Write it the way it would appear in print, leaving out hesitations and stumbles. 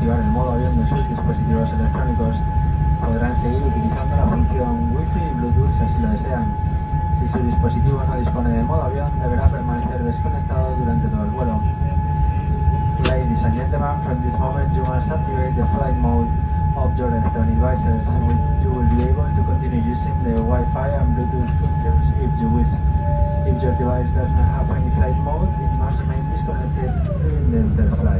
activar el modo avión de sus dispositivos electrónicos. Podrán seguir utilizando la función Wi-Fi y Bluetooth si así lo desean. Si su dispositivo no dispone de modo avión, deberá permanecer desconectado durante todo el vuelo. Ladies and gentlemen, from this moment you must activate the flight mode of your electronic devices. You will be able to continue using the Wi-Fi and Bluetooth functions if you wish. If your device does not have any flight mode, it must remain disconnected during the flight.